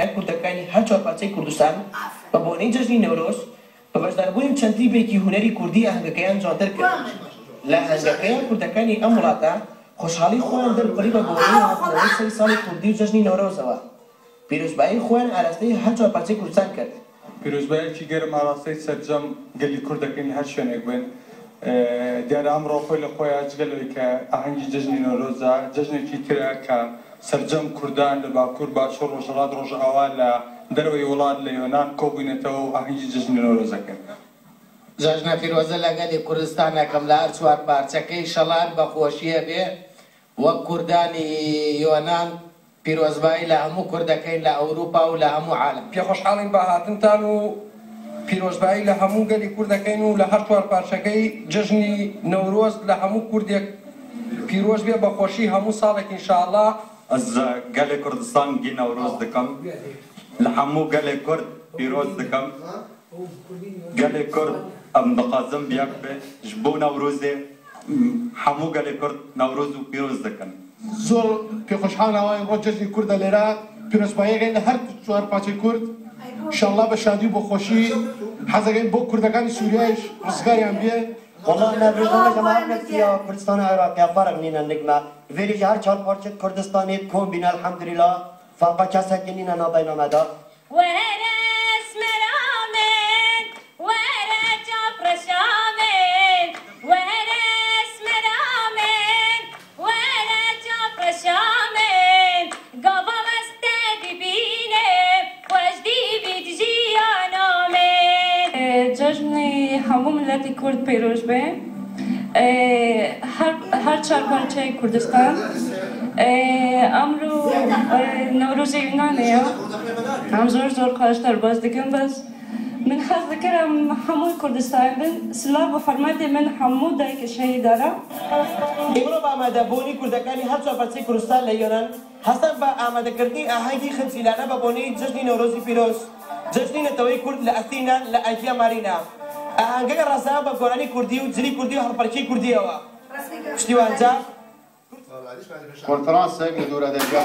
کوردەکانی هەر چوارپارچەی کوردستان بە بۆنەی جەژنی نەورۆز بە بەشداربوونی چەند تریبێکی هونەری کوردی ئاهەنگەکەیان جوانتر کرد. لە ئاهەنگەکەیان کوردەکانی ئەم وڵاتە خۆشحاڵی خۆیان دەربڕی بە بۆنەی هاتنەوەی سەری ساڵی کوردی و جەژنی نەورۆزەوە. پیرۆزبایی خۆیان ئاراستەی هەر چوارپارچەی کوردستان کرد. پیرۆزبایەکی گەرم ئاراستەی سەرجەم گەلی کوردەکانی هەر شوێنێک بن. دیارە ئەمڕۆ خۆی لە خۆیان جگەلەوەی کە ئاهەنگی جەژنی نەورۆزە جەژنێکی ترە کە سرجم کردن لباکور باشور و شراد روش اول دروی ولاد لیونان کوبینت او آهنگی جشن نوروز کرد. جشن فیروزه لگدی کردستان کاملا چوار پارچکی شلان با خوشیه به و کردانی یونان پیروزبایی لامو کردکی لاروپا و لامو عالم. پی خوشحالیم با هاتن تانو پیروزبایی لامو گلی کردکی نو لهر چوار پارچکی جشن نوروز لامو کردی پیروز بیا با خوشی همو سالک انشالله. از گله کردستان گی نوروز دکم، لحمو گله کرد پیروز دکم، گله کرد ام دقازم بیاب به جبو نوروزه، حمو گله کرد نوروز و پیروز دکن. زور که خوشحال نواهی روزی کرد لیرا پیروز باید هر چهار پاچه کرد، انشالله به شادی و خوشی، حذقین با کردگان سوریایش رزگاریم بیه. والله أنا بريدنا جماعة نفسية كردستان العراقية فرق من النجمة فيريج هر چهار پارچه كردستاني كون بين الحمد لله فاقا كسا كنين نابين آمده ورا اسم رامين ورا جفر شامين ورا اسم رامين ورا جفر شامين قبا مستدي بيني وجدي بيتجي آنامين ججني هموم ملتي كرد بيروش بي هر چهار پارچه کردستان امرو نوروز یونانیه هم زور خوشتر باز دکم بس من خاص دکرم همون کردستان بن سلاح و فرماتی من همون دایک شهید دارم امرو با آماده بونی کردکانی هر چهار پارچه کردستان لیونان هستن با آماده کردنی آهنگی خمسیلانه با بونی جشنی نوروزی پیروز جشنی نتوی کرد لأثینا لأکیا مارینا آهنگه که راسته با گرانی کردی و جلی کردی و هرپرکی کردی اوه کشتی وانجا کنفرانس یک دوره دیگه